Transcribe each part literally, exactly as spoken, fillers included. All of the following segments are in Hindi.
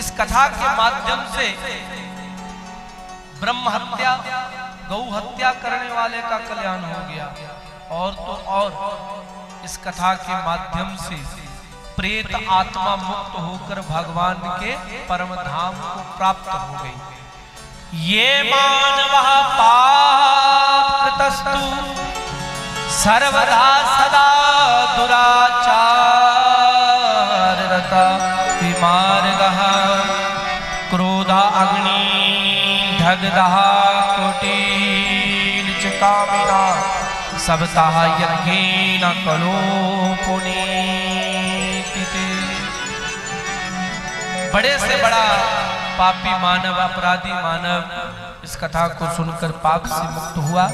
इस कथा के माध्यम से ब्रह्म हत्या, गौ हत्या करने वाले का कल्याण हो गया, और तो और इस कथा के माध्यम से प्रेत आत्मा मुक्त होकर भगवान के परम धाम को प्राप्त हो गई। ये मानवः पापकृतस्तु सर्वदा सदा दुराचाररता विमार्गः क्रोधा अग्नि दग्धः कुटील च कामिना सबतः यज्ञेन कलो पुनीतिते। बड़े से बड़ा पापी मानव, अपराधी मानव इस कथा को सुनकर पाप से मुक्त हुआ।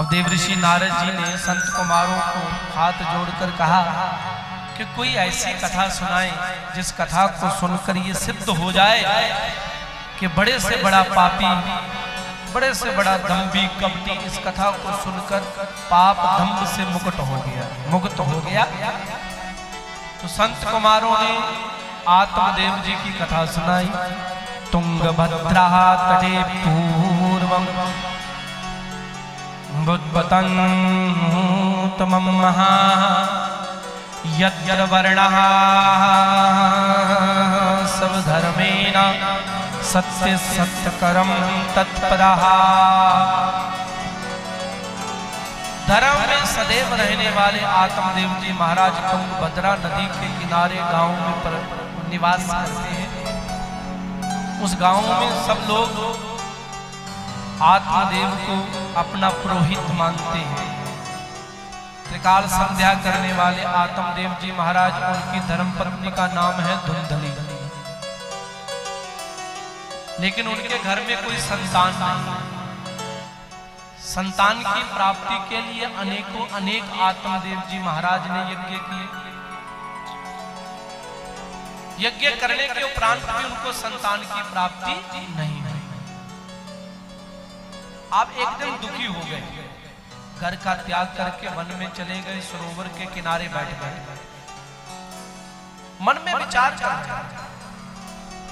अब देवऋषि नारद जी ने संत कुमारों को हाथ जोड़कर कहा कि कोई ऐसी कथा सुनाए जिस कथा को सुनकर ये सिद्ध हो जाए कि बड़े से बड़ा पापी, बड़े से बड़ा दम्भी कपटी इस कथा को सुनकर पाप दम्भ से मुक्त हो गया, मुक्त हो गया। तो संत कुमारों ने आत्मदेव जी की कथा सुनाई। तुंग भद्रा तटे पूर्वं बुद्धवतं तमं महा यद्यर्वर्णः सबधर्मेण सत्य सत्यकरं तत्परः। धर्म में सदैव रहने वाले आत्मदेव जी महाराज तुंग भद्रा नदी के किनारे गांव में पर निवास करते हैं। उस गांव में सब लोग आत्मदेव को अपना पुरोहित मानते हैं। त्रिकाल संध्या करने वाले आत्मदेव जी महाराज, उनकी धर्मपत्नी का नाम है धुंधली, लेकिन उनके घर में कोई संतान नहीं। संतान की प्राप्ति के लिए अनेकों अनेक आत्मदेव जी महाराज ने यज्ञ किए। यज्ञ करने के उपरांत भी उनको संतान की प्राप्ति नहीं। आप एक दिन दुखी हो गए, घर का त्याग करके वन में चले गए, सरोवर के किनारे बैठ गए। मन में विचार चला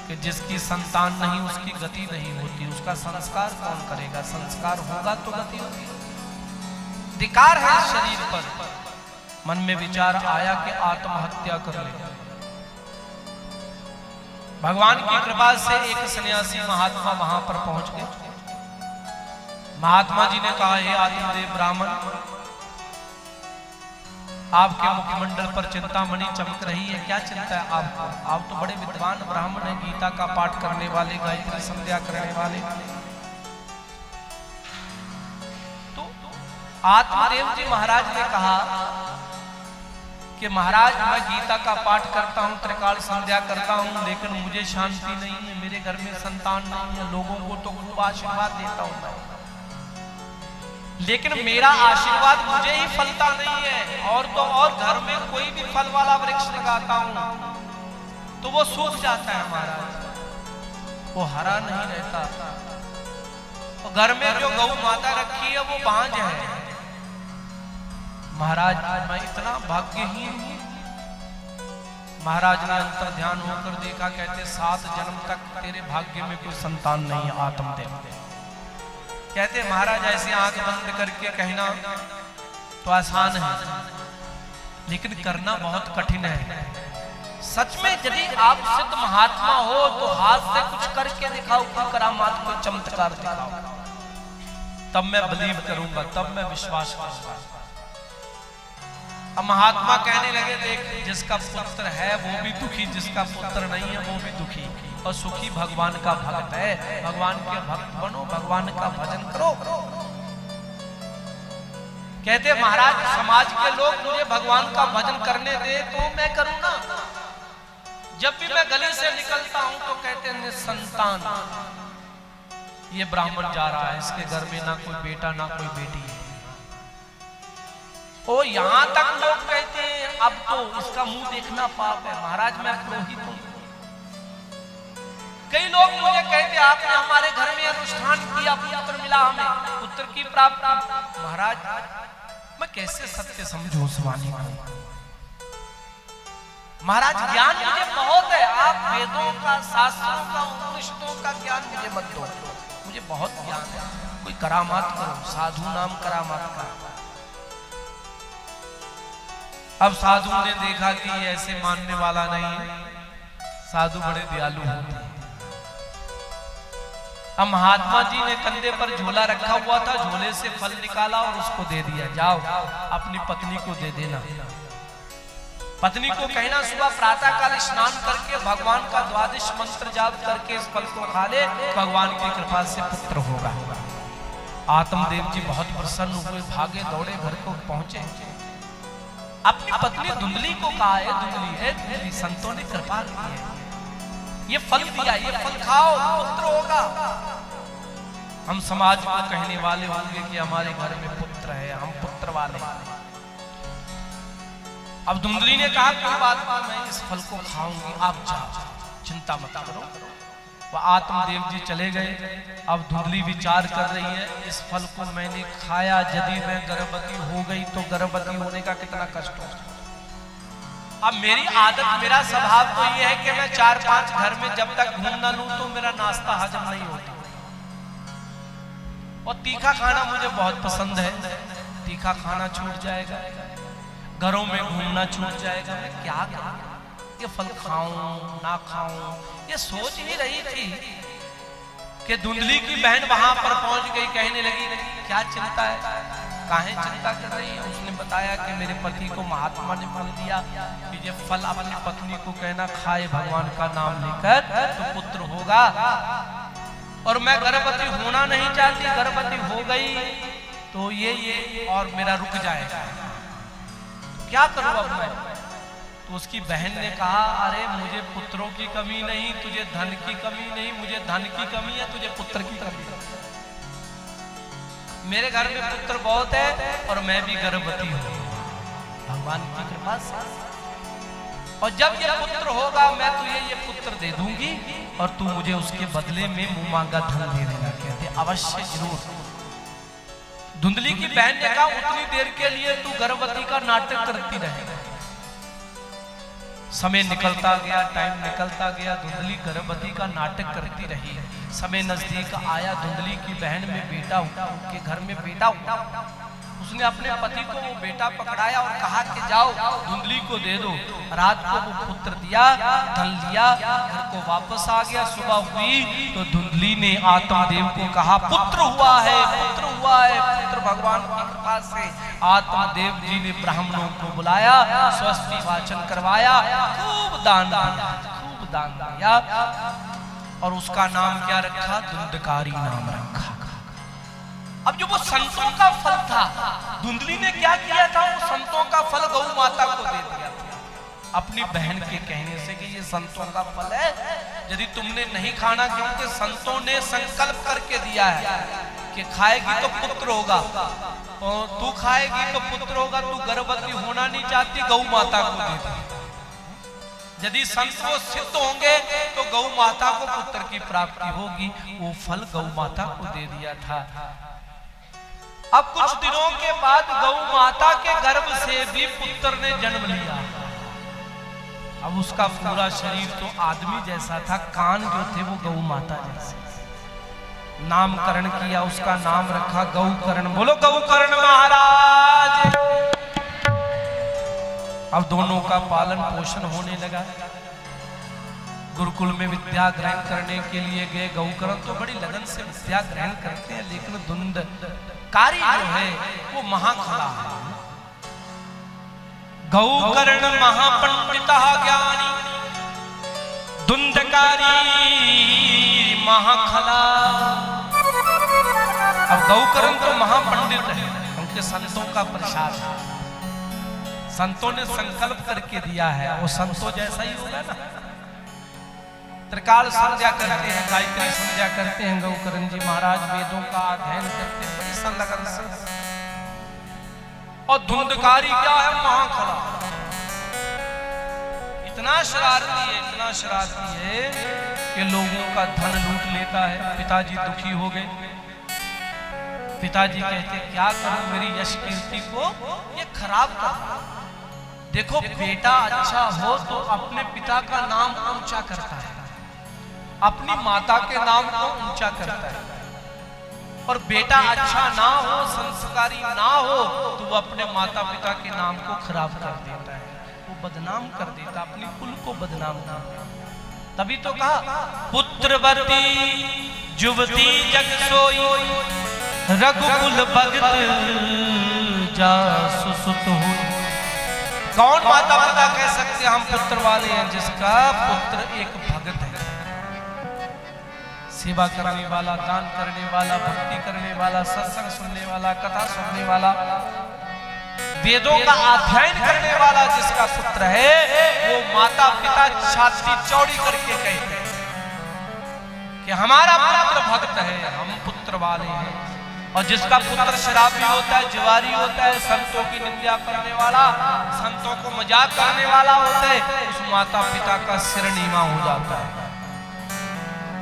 कि जिसकी संतान नहीं उसकी गति नहीं होती, उसका संस्कार कौन करेगा, संस्कार होगा तो गति होगी, अधिकार है शरीर पर। मन में विचार आया कि आत्महत्या कर ले। भगवान की कृपा से एक सन्यासी महात्मा वहां पर पहुंच गए। महात्मा जी ने कहा, हे आत्मदेव ब्राह्मण, आपके मुखमंडल पर चिंतामणि चमक रही है, क्या चिंता है आपको? आप तो बड़े विद्वान ब्राह्मण हैं, गीता का पाठ करने वाले, गायत्री संध्या करने वाले। तो आत्मदेव जी महाराज ने कहा कि महाराज, मैं गीता का पाठ करता हूं, त्रिकाल संध्या करता हूं, लेकिन मुझे शांति नहीं है, मेरे घर में संतान नहीं है। लोगों को तो खूब आशीर्वाद देता हूं मैं, लेकिन मेरा आशीर्वाद मुझे ही फलता नहीं है। और तो और घर में कोई भी फल वाला वृक्ष लगाता हूं तो वो सूख जाता है महाराज, वो हरा नहीं रहता। तो घर में जो गौ माता रखी है वो बांझ है महाराज, मैं इतना भाग्यहीन हूं। महाराज ने अंतर ध्यान होकर देखा, कहते सात जन्म तक तेरे भाग्य में कोई संतान नहीं है आत्मदेव। कहते महाराज, ऐसे आंख बंद करके कहना तो आसान है, लेकिन करना बहुत कठिन है। सच में यदि आप सिद्ध महात्मा हो तो हाथ से कुछ करके दिखाओ, कोई करामात, कोई चमत्कार दिखाओ, तब मैं बिलीव करूंगा, तब मैं विश्वास करूंगा। अब महात्मा कहने लगे, देख जिसका पुत्र है वो भी दुखी, जिसका पुत्र नहीं है वो भी दुखी, और सुखी भगवान का भक्त है। भगवान के भक्त बनो, भगवान का भजन करो। कहते महाराज, समाज के लोग मुझे भगवान का भजन करने दे तो मैं करूँगा। जब भी मैं गली से निकलता हूँ तो कहते निसंतान ये ब्राह्मण जा रहा है, इसके घर में ना कोई बेटा ना कोई बेटी है। ओ यहां तक लोग कहते हैं अब तो इसका मुंह देखना पाप है। महाराज मैं पुरोहित हूं। कई लोग मुझे कहते आपने हमारे घर में अनुष्ठान किया, पुत्र मिला हमें, पुत्र की प्राप्ति। महाराज मैं कैसे सत्य समझूं उस वाणी को? महाराज ज्ञान मुझे बहुत है, आप वेदों का, शास्त्रों का, उपनिषदों का ज्ञान मुझे मत दो, मुझे बहुत ज्ञान है, कोई करामात करो। साधु नाम करामात का। अब साधु ने देखा कि ऐसे मानने वाला नहीं है, साधु बड़े दयालु होते हैं। अब महात्मा जी ने कंधे पर झोला रखा हुआ था, झोले से फल निकाला और उसको दे दिया, जाओ अपनी पत्नी को दे देना। पत्नी को कहना सुबह प्रातः काल स्नान करके भगवान का द्वादश मंत्र जाप करके इस फल को खा ले, भगवान की कृपा से पुत्र होगा। आत्मदेव जी बहुत प्रसन्न हुए, भागे दौड़े घर को पहुंचे। अपनी पत्नी धुंधली को कहा, है धुंधली, है धुंधली, संतों ने कृपा की है, ये फल दिया, ये फल खाओ, पुत्र होगा। हम समाज को कहने वाले होंगे कि हमारे घर में पुत्र है, हम पुत्र वाले। अब धुंधली ने कहा कोई बात नहीं, मैं इस फल को खाऊंगी, आप जाओ, चिंता मत करो। वह आत्मदेव जी चले गए। अब धुंधली विचार कर रही है, इस फल को मैंने खाया, यदि मैं गर्भवती हो गई तो गर्भवती होने का कितना कष्ट होगा। अब मेरी आदत, मेरा स्वभाव तो ये है कि मैं चार पांच घर में जब तक घूम ना लूं तो मेरा नाश्ता हजम नहीं होता, और तीखा खाना मुझे बहुत पसंद है, तीखा खाना छूट जाएगा, घरों में घूमना छूट जाएगा, मैं क्या करूं, ये फल खाऊं ना खाऊं, ये सोच ही रही थी कि धुंधली की बहन वहां पर पहुंच गई। कहने लगी क्या चिंता है, काहे चिंता कर रही है। उसने बताया कि मेरे पति को महात्मा ने फल दिया, कि ये फल अपनी पत्नी को कहना खाए भगवान का नाम लेकर तो पुत्र होगा, और मैं गर्भवती होना नहीं चाहती, गर्भवती हो गई तो ये ये और मेरा रुक जाएगा, क्या करूं अब मैं। तो उसकी बहन ने कहा, अरे मुझे पुत्रों की कमी नहीं, तुझे धन की कमी नहीं, मुझे धन की कमी है, तुझे पुत्र की कमी है, मेरे घर में पुत्र बहुत है और मैं भी गर्भवती हूं भगवान की कृपा से, और जब ये पुत्र होगा मैं तुझे ये पुत्र दे दूंगी और तू मुझे उसके बदले में मुंह मांगा धन दे देना, कहते अवश्य जरूर। धुंधली की बहन ने कहा उतनी देर के लिए तू गर्भवती का नाटक करती रहे। समय निकलता गया, टाइम निकलता गया, धुंधली गर्भवती का नाटक करती रही। समय नजदीक आया, धुंधली की बहन में बेटा हुआ, उनके घर में बेटा हुआ। उसने अपने पति को वो बेटा पकड़ाया और कहा कि जाओ धुंधली को दे दो। रात को वो पुत्र दिया, धन लिया, घर को वापस आ गया। सुबह हुई तो धुंधली ने आत्मदेव को कहा पुत्र हुआ है, पुत्र हुआ है भगवान की कृपा से। आत्मदेव जी ने ब्राह्मणों को बुलाया, स्वस्ति वाचन करवाया, खूब दान दिया, खूब दान दिया, और उसका नाम क्या रखा, धुंधकारी नाम रखा। अब जो वो संतों का फल था, धुंधली ने क्या किया था, वो संतों का फल गौ माता को दे दिया अपनी बहन के कहने से कि ये संतों का फल है, यदि तुमने नहीं खाना, क्योंकि संतों ने संकल्प करके दिया है कि खाएगी तो पुत्र होगा, और तू खाएगी तो पुत्र होगा, तू गर्भवती होना नहीं चाहती, गौ माता को दे दे, यदि संत वो सिद्ध होंगे तो गौ माता को पुत्र की प्राप्ति होगी। वो फल गौ माता को दे दिया था। अब कुछ दिनों के बाद गौ माता के गर्भ से भी पुत्र ने जन्म लिया। अब उसका पूरा शरीर तो आदमी जैसा था, कान जो थे वो गौ माता जैसे। नामकरण किया, उसका नाम रखा गौकर्ण। बोलो गौकर्ण महाराज। अब दोनों का पालन पोषण होने लगा। गुरुकुल में विद्या ग्रहण करने के लिए गए। गौकर्ण तो बड़ी लगन से विद्या ग्रहण करते हैं, लेकिन धुंधकारी जो है वो महाखला है। गौकर्ण महापंडिता ज्ञानी, धुंधकारी महाखला। अब गौकर्ण तो महापंडित है, उनके संतों का प्रसाद, संतों ने संकल्प करके दिया है, वो संतों जैसा ही होगा ना। त्रिकाल संध्या करते हैं, गायत्री संध्या करते हैं गौकर्ण जी महाराज, वेदों का अध्ययन करते हैं बड़ी संलग्न से। और धुंधकारी क्या है, महाखला, इतना शरारती है, इतना शरारती है कि लोगों का धन लूट लेता है। पिताजी दुखी हो गए। पिताजी कहते क्या करूं, मेरी यश कीर्ति को ये खराब कर। देखो बेटा अच्छा हो तो अपने पिता का नाम ऊंचा करता है, अपनी माता के नाम को ऊंचा करता है, और बेटा अच्छा ना हो, संस्कारी ना हो तो वो अपने माता पिता के नाम को खराब कर देता है, वो बदनाम कर देता, अपने कुल को बदनाम कर देता। तभी तो कहा पुत्रवती युवती जग सोई रघुकुल भगत जासु सुत हुई। कौन माता पिता कह सकते हम पुत्र वाले हैं जिसका पुत्र एक भगत है, सेवा करने वाला, दान करने वाला, भक्ति करने वाला, सत्संग सुनने वाला, कथा सुनने वाला, वेदों का अध्ययन करने वाला जिसका पुत्र है, वो माता पिता छाती चौड़ी करके कहते हैं कि हमारा पुत्र भक्त है, हम पुत्र वाले हैं। और जिसका पुत्र शराबी होता है, जुआरी होता है, संतों की निंदा करने वाला, संतों को मजाक करने वाला होता है, उस माता पिता का सिर नीमा हो जाता है।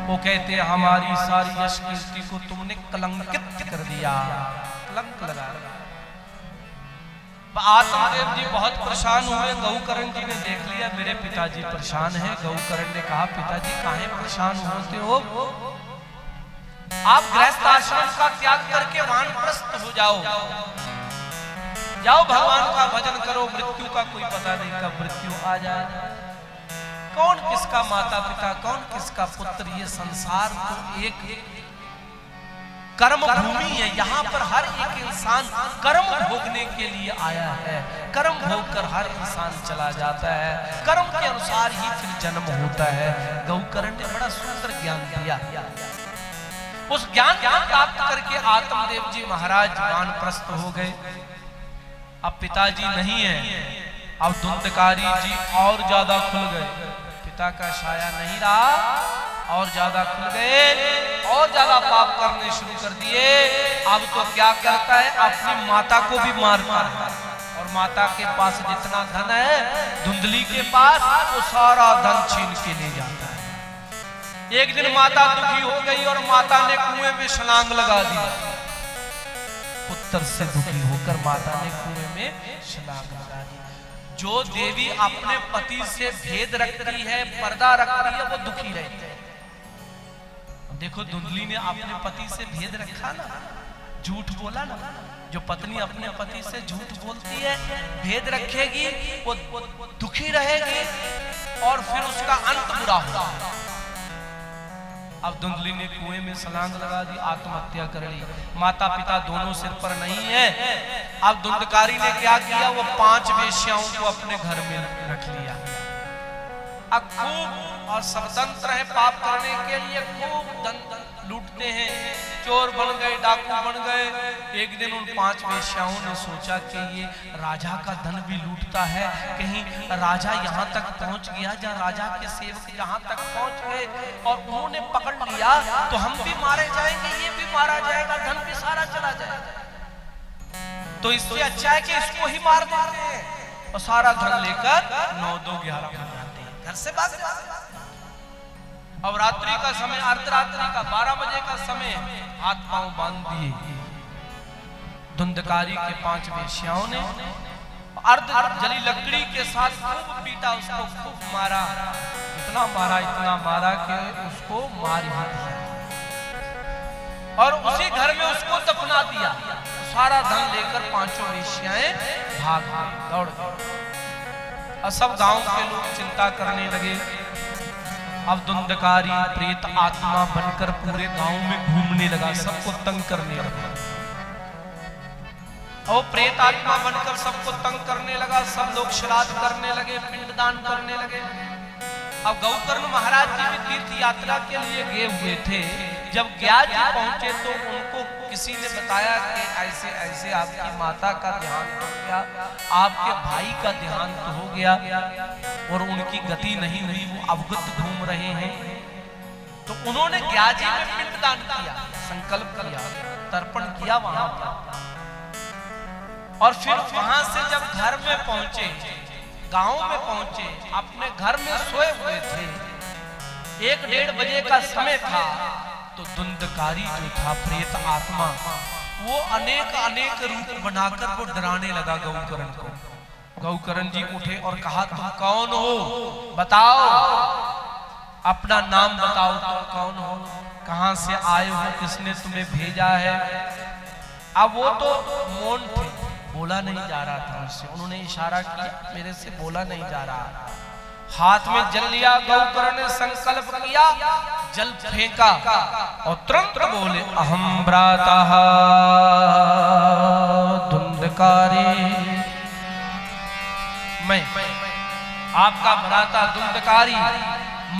वो कहते हैं हमारी सारी यश कीर्ति को तुमने कलंकित कर दिया, कलंक लगा दिया। आत्मदेव जी बहुत परेशान हुए, गौकर्ण जी ने देख लिया मेरे पिताजी परेशान हैं। गौकर्ण ने कहा पिताजी काहे परेशान होते हो, आप गृहस्थ आश्रम का त्याग करके वानप्रस्थ हो जाओ, जाओ भगवान का भजन करो, मृत्यु का कोई पता नहीं कब मृत्यु आ जाए। कौन किसका माता पिता, कौन किसका पुत्र, ये संसार तो एक कर्म भूमि है, यहाँ पर हर एक इंसान कर्म भोगने के लिए आया है, कर्म भोग कर हर इंसान चला जाता है, कर्म के अनुसार ही फिर जन्म होता है। गौकर्ण ने बड़ा सुंदर ज्ञान दिया, उस ज्ञान को प्राप्त करके आत्मदेव जी महाराज वानप्रस्थ हो गए। अब पिताजी नहीं है, अब धुंधकारी जी और ज्यादा खुल गए, पिता का साया नहीं रहा, और ज्यादा खुल गए, और ज्यादा पाप करने शुरू कर दिए। अब तो क्या करता है, अपनी माता को भी मारता है, और माता के पास जितना धन है धुंधली के पास, वो सारा धन छीन के ले जाता है। एक दिन माता दुखी हो गई और माता ने कुएं में छलांग लगा दी, पुत्र से दुखी होकर माता ने कुएं में छलांग लगा दी। जो देवी अपने पति से भेद रखती है, पर्दा रखती है, वो दुखी रहती है। देखो धुंधली ने अपने पति से भेद रखा ना, झूठ बोला ना, जो पत्नी अपने पति से झूठ बोलती है, भेद रखेगी, वो दुखी रहेगी और फिर उसका अंत बुरा होगा। अब धुंधली ने कुएं में छलांग लगा दी, आत्महत्या कर ली, माता पिता दोनों सिर पर नहीं है। अब धुंधकारी ने क्या किया, वो पांच वेश्याओं को अपने घर में रख लिया। अब खूब और स्वतंत्र है, पाप करने के लिए खूब धन लूटते हैं, चोर बन गए, डाकू बन गए। एक दिन उन पांच वेश्याओं ने सोचा कि ये राजा का धन भी लूटता है, कहीं राजा यहाँ तक पहुँच गया, या राजा के सेवक यहाँ तक पहुँच गए और उन्होंने पकड़ लिया तो हम भी मारे जाएंगे, ये भी मारा जाएगा, धन भी सारा चला जाएगा, तो इससे अच्छा है कि इसको ही मार देते हैं। और सारा धन लेकर नौ दो ग्यारह बज जाते हैं, घर से भाग जाते हैं। अब रात्रि का समय, अर्धरात्रि का बारह बजे का समय, हाथ पांव बांध दिए धुंधकारी के पांच वेश्याओं ने, अर्ध जली लकड़ी के साथ खूब पीटा, उसको खूब मारा, इतना मारा इतना मारा कि उसको मार ही दिया और उसी घर में उसको दफना दिया। सारा धन लेकर पांचों वेश्याएं भाग गई, दौड़ गई, और सब गांव के लोग चिंता करने लगे। अब धुंधकारी प्रेत आत्मा बनकर पूरे गांव में घूमने लगा, सबको तंग करने लगा, और प्रेत आत्मा बनकर सबको तंग करने लगा। सब लोग श्राद्ध करने लगे, पिंडदान करने लगे। अब गौकर्ण महाराज जी भी तीर्थ यात्रा के लिए गए हुए थे, जब गयाजी पहुंचे तो उनको किसी ने बताया कि ऐसे ऐसे आपकी माता का देहांत हो गया, आपके भाई का देहांत हो गया और उनकी गति नहीं हुई, वो अवगत घूम रहे हैं। तो उन्होंने गयाजी में पिंडदान किया, संकल्प किया, तर्पण किया वहां पर, और फिर वहां से जब घर में पहुंचे, गांव में पहुंचे, अपने घर में सोए हुए थे, एक डेढ़ बजे का समय था, तो धुंधकारी जो था प्रेत आत्मा, वो अनेक अनेक रूप बनाकर वो डराने लगा गौकर्ण को। गौकर्ण जी उठे और कहा, तुम कौन हो बताओ, अपना नाम बताओ, तुम कौन हो, कहां से आए हो, किसने तुम्हें भेजा है। अब वो तो मौन थे, बोला नहीं जा रहा था उससे, उन्होंने इशारा किया मेरे से बोला नहीं जा रहा। हाथ में जल लिया, गौकर्ण ने संकल्प किया, जल फेंका और तुरंत बोले, अहम भ्रातः धुंधकारी, मैं आपका भ्राता धुंधकारी,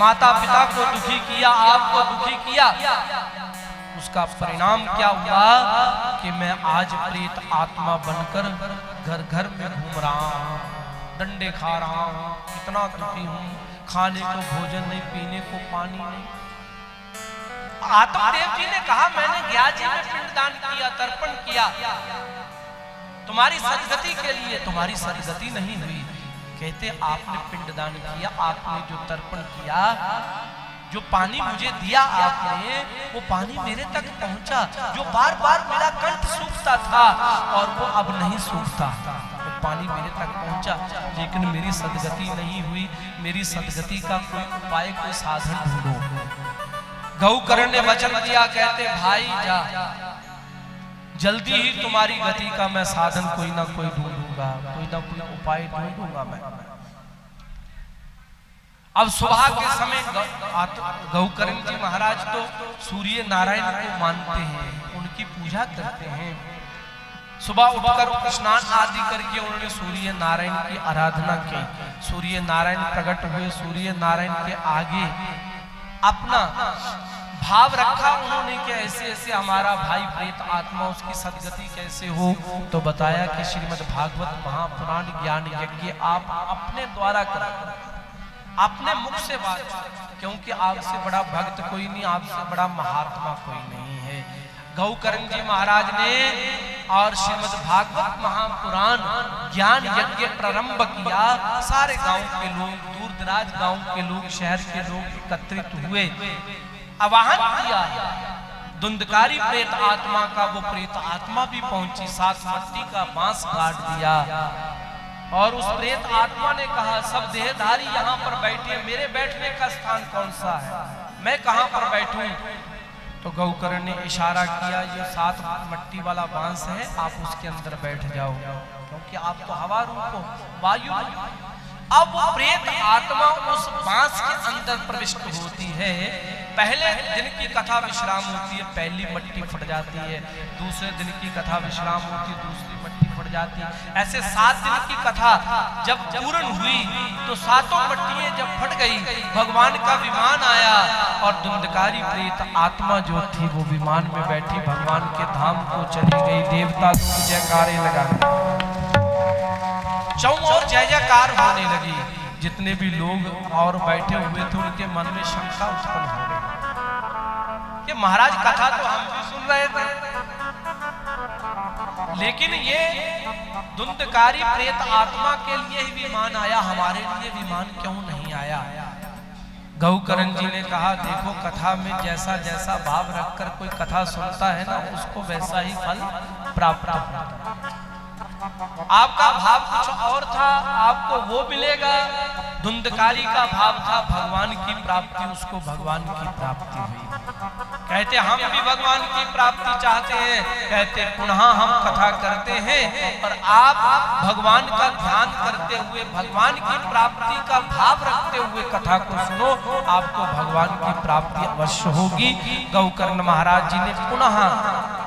माता पिता को दुखी किया, आपको दुखी किया, उसका परिणाम क्या हुआ कि मैं आज प्रेत आत्मा बनकर घर घर में घूम रहा हूं, डंडे खा रहा हूं, कितना दुखी हूं, खाने को भोजन नहीं, पीने को पानी नहीं। आत्मदेव जी ने कहा, मैंने गयाजी में पिंडदान किया, तर्पण किया तुम्हारी सदगति के लिए, तुम्हारी सदगति नहीं हुई। कहते आपने पिंडदान किया, आपने जो तर्पण किया, जो पानी मुझे दिया आपने, वो पानी मेरे तक पहुंचा, जो बार बार मेरा कंठ सूखता था और वो अब नहीं सूखता, वो पानी मेरे तक पहुंचा, लेकिन मेरी सदगति नहीं हुई। मेरी सदगति का कोई उपाय, कोई साधन ढूंढो। गौकर्ण ने वचन दिया, कहते भाई जा, जल्दी ही तुम्हारी गति का मैं साधन कोई ना कोई ढूंढूंगा, कोई ना कोई उपाय ढूंढूंगा मैं। अब सुबह के समय गौकर्ण जी महाराज तो सूर्य नारायण को मानते हैं, उनकी पूजा करते हैं। सुबह उठकर स्नान आदि करके उन्होंने सूर्य नारायण की आराधना की। सूर्य नारायण प्रकट हुए, सूर्य नारायण के आगे अपना भाव रखा उन्होंने कि ऐसे ऐसे हमारा भाई प्रेत आत्मा, उसकी सदगति कैसे हो, तो बताया कि श्रीमद् भागवत महापुराण ज्ञान यज्ञ आप अपने द्वारा करो, अपने मुख से बात, क्योंकि आपसे बड़ा भक्त कोई नहीं, आपसे बड़ा महात्मा कोई नहीं है। गौकर्ण जी महाराज ने और श्रीमद् भागवत महापुराण ज्ञान यज्ञ प्रारंभ किया। सारे गांव के लोग, दूर दराज गांव के लोग, शहर के लोग एकत्रित हुए। आवाहन किया, धुंधकारी प्रेत आत्मा का, वो प्रेत आत्मा भी पहुंची, सात मट्टी का बांस काट दिया और उस प्रेत आत्मा ने कहा, सब देहधारी यहाँ पर बैठे, मेरे बैठने का स्थान कौन सा है, मैं कहाँ पर बैठूं? तो गौकर्ण ने इशारा किया, ये सात मट्टी वाला बांस है, आप उसके अंदर बैठ जाओ, क्योंकि आप तो हवा रूप हो, वायु। अब वो प्रेत आत्मा उस बांस के अंदर प्रविष्ट होती है। पहले दिन की कथा विश्राम होती है, पहली मट्टी फट जाती है। दूसरे दिन की कथा विश्राम होती है, दूसरी मट्टी फट जाती है। ऐसे सात दिन की कथा जब पूर्ण हुई तो सातों मट्टियां जब फट गई, भगवान का विमान आया और धुंधकारी प्रेत आत्मा जो थी वो विमान में बैठी भगवान के धाम को चली गई। देवता की जयकारे लगा, चौं और जय जयकार होने लगी। जितने भी लोग और बैठे हुए थे उनके मन में शंका उत्पन्न हो गई कि महाराज कथा तो हम भी सुन रहे थे, लेकिन ये धुंधकारी प्रेत आत्मा के लिए ही विमान आया, हमारे लिए विमान क्यों नहीं आया? गौकर्ण जी ने कहा, देखो कथा में जैसा जैसा भाव रखकर कोई कथा सुनता है ना, उसको वैसा ही फल प्राप्त होता है। आपका भाव कुछ और था, आपको वो मिलेगा। धुंधकारी का भाव था भगवान की प्राप्ति, उसको भगवान की प्राप्ति हुई। कहते हम भी भगवान की प्राप्ति चाहते हैं। कहते पुनः हम कथा करते हैं और आप भगवान का ध्यान करते हुए, भगवान की प्राप्ति का भाव रखते हुए कथा को सुनो, आपको भगवान की प्राप्ति अवश्य होगी। गौकर्ण महाराज जी ने पुनः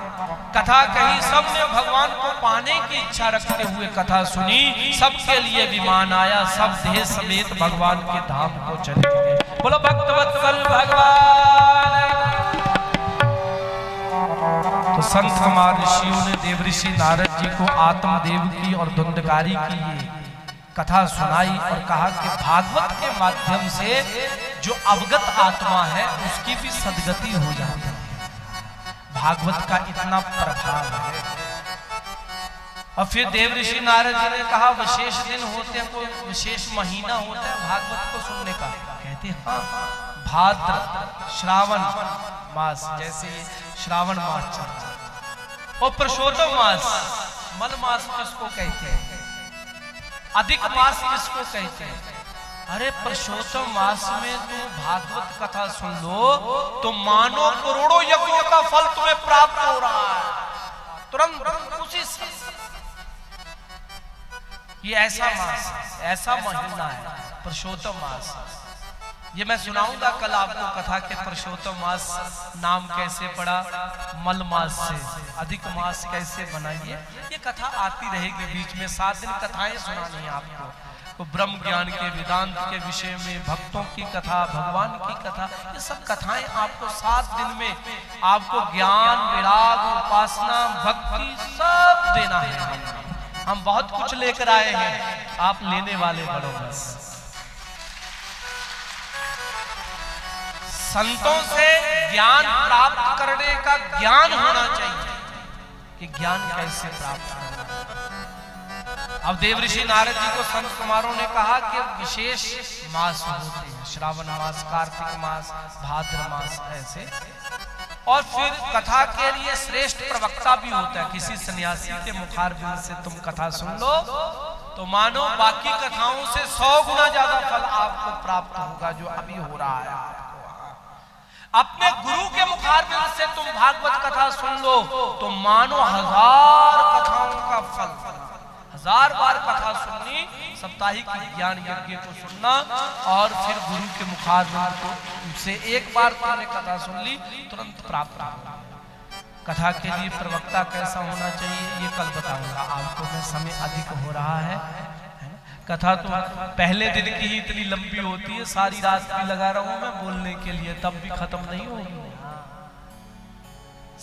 कथा कही, सबने भगवान को पाने की इच्छा रखते हुए कथा सुनी, सबके लिए विमान आया, सब देह समेत भगवान के धाम को चले गए। बोलो भक्तवत्सल भगवान। तो संत कुमार ऋषियों ने देवऋषि नारद जी को आत्मदेव की और धुंधकारी की ये कथा सुनाई और कहा कि भागवत के माध्यम से जो अवगत आत्मा है उसकी भी सदगति हो जाती है। भागवत का इतना प्रभाव है। और फिर देवऋषि नारद जी ने कहा, विशेष दिन होते हैं, कोई विशेष महीना होता है भागवत को सुनने का। कहते हैं हाँ, भाद्र श्रावण मास, जैसे श्रावण मास चलता है, और पुरुषोत्तम मास, मल मास जिसको कहते हैं, अधिक मास इसको कहते हैं। अरे पुरुषोत्तम मास में तुम भागवत कथा सुन लो तो मानो करोड़ों यज्ञों का फल तुम्हें प्राप्त हो रहा है तुरंत उसी से। ये ऐसा मास ऐसा महीना है पुरुषोत्तम मास। ये मैं सुनाऊंगा कल आपको कथा के पुरुषोत्तम मास नाम कैसे पड़ा, मल मास से अधिक मास कैसे बनाइए। ये कथा आती रहेगी बीच में, सात दिन कथाएं सुनानी है आपको। तो ब्रह्म ज्ञान के वेदांत के विषय में भक्तों की कथा, भगवान की कथा, ये सब कथाएं आपको सात दिन में आपको ज्ञान, विराग, उपासना, भक्ति सब देना है। हम बहुत कुछ लेकर आए हैं, आप लेने वाले बनो बस। संतों से ज्ञान प्राप्त करने का ज्ञान होना चाहिए कि ज्ञान कैसे प्राप्त करना। अब देवऋषि नारद जी को संत कुमारों ने कहा कि विशेष मास होते हैं, श्रावण मास, कार्तिक मास, भाद्र मास ऐसे। और फिर कथा के लिए श्रेष्ठ प्रवक्ता भी होता है। किसी सन्यासी के मुखारविंद से तुम कथा सुन लो तो मानो बाकी कथाओं से सौ गुना ज्यादा फल आपको प्राप्त होगा जो अभी हो रहा है। अपने गुरु के मुखारविंद से तुम भागवत कथा सुन लो तो मानो हजार कथाओं का फल। हजार बार कथा सुननी, साप्ताहिक ज्ञान यज्ञ को सुनना और फिर गुरु के मुखारविंद को से एक बार तुमने कथा सुन ली तुरंत प्राप्त होगा। कथा के लिए प्रवक्ता कैसा होना चाहिए ये कल बताऊंगा आपको। मैं समय अधिक हो रहा है। कथा तो पहले दिन की ही इतनी लंबी होती है, सारी रात भी लगा रहा हूं मैं बोलने के लिए, तब भी खत्म नहीं होगी।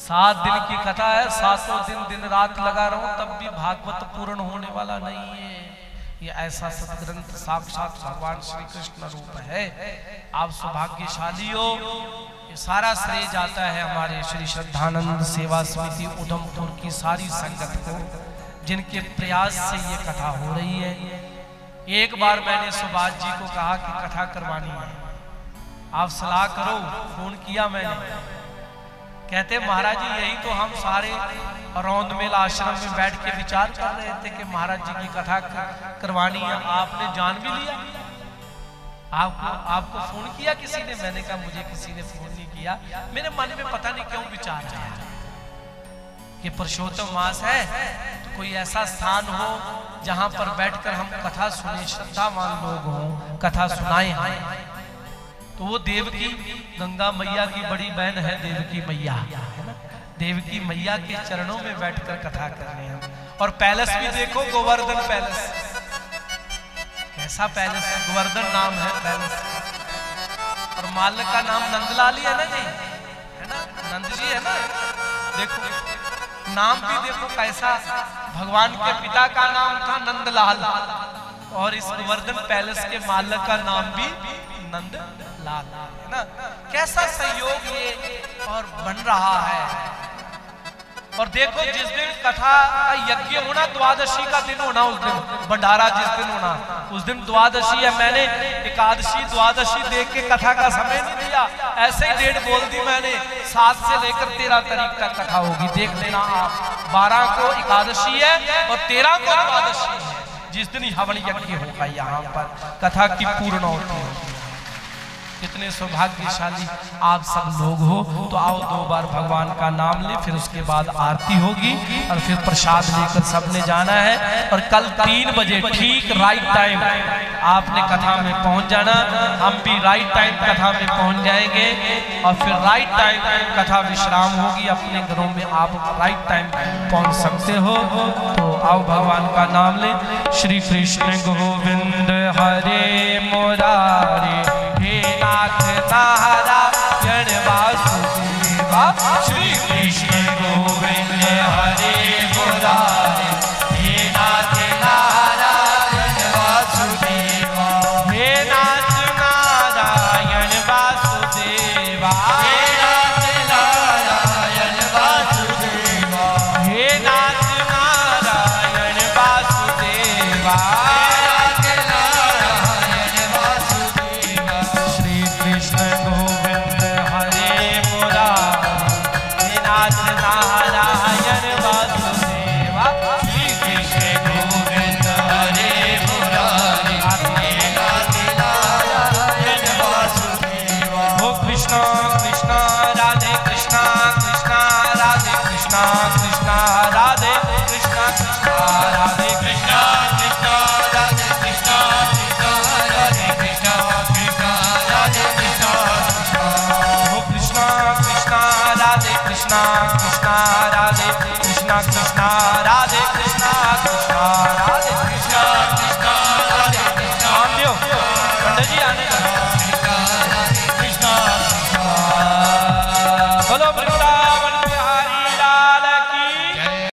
सात दिन की कथा है, सातों दिन दिन रात लगा रहा हूं तब भी भागवत पूर्ण होने वाला नहीं है। ये ऐसा सदग्रंथ साक्षात भगवान श्री कृष्ण रूप है। आप सौभाग्यशाली हो। ये सारा श्रेय जाता है हमारे श्री श्रद्धानंद सेवा समिति उधमपुर की सारी संगत को, जिनके प्रयास से ये कथा हो रही है। एक बार मैंने सुभाष जी को कहा कि कथा करवानी है, आप सलाह करो। फोन किया मैंने, कहते महाराज जी यही तो हम सारे रौंदमेल आश्रम में बैठ के विचार कर रहे थे कि महाराज जी की कथा करवानी है। आपने जान भी लिया? आपको आपको फोन किया किसी ने? मैंने कहा मुझे किसी ने फोन नहीं किया। मेरे मन में पता नहीं क्यों विचार आया कि पुरुषोत्तम मास है तो कोई ऐसा स्थान हो जहां पर बैठकर हम कथा सुने, श्रद्धावान लोग हों, कथा सुनाए। तो वो देवकी गंगा मैया की बड़ी बहन है, देवकी मैया है ना, देवकी मैया के चरणों में बैठकर कथा कर रहे हैं। और पैलेस भी देखो, गोवर्धन पैलेस, कैसा पैलेस है, गोवर्धन नाम है पैलेस। और मालक का नाम नंदलाल ही है ना जी, है ना, नंद जी है ना। देखो नाम भी देखो कैसा, भगवान के पिता का नाम था नंदलाल और इस गोवर्धन पैलेस के मालक का नाम भी नंदलाल है ना। कैसा सहयोग ये और बन रहा है। और देखो जिस दिन कथा का यज्ञ होना, द्वादशी का दिन होना, उस दिन भंडारा जिस दिन होना, उस दिन द्वादशी है। मैंने एकादशी द्वादशी देख के कथा का समय नहीं दिया, ऐसे ही डेट बोल दी मैंने। सात से लेकर तेरह तारीख तक कथा होगी, देख लेना आप। बारह को एकादशी है और तेरह को द्वादशी है, जिस दिन हवन यज्ञ होगा यहाँ पर कथा की पूर्ण होती है। कितने सौभाग्यशाली आप सब लोग हो। तो आओ दो बार भगवान का नाम ले, फिर उसके बाद आरती होगी और फिर प्रसाद लेकर सबने जाना है। और कल तीन बजे ठीक राइट टाइम आपने कथा में पहुंच जाना। हम भी राइट टाइम कथा में पहुंच जाएंगे और फिर राइट टाइम कथा विश्राम होगी। अपने घरों में आप राइट टाइम पहुंच सकते हो। तो आओ भगवान का नाम ले। श्री कृष्ण गोविंद हरे मुरारे, हे नाथ तारा जन वासुदेवा। श्री कृष्ण गोविंद हरे मुरारे, हे नाथ तारा जन वासुदेवा। हे नाथ नारायण वासुदेवा, हे नाथ नारायण वासुदेवा, हे नाथ नारायण वासुदेवा। कृष्णा कृष्णा राधे कृष्णा कृष्णा राधे कृष्णा कृष्णा राधे कृष्णा कृष्णा राधे कृष्णा कृष्णा राधे कृष्णा कृष्णा राधे कृष्णा कृष्णा राधे कृष्णा कृष्णा कृष्णा राधे कृष्णा कृष्णा राधे कृष्णा कृष्णा राधे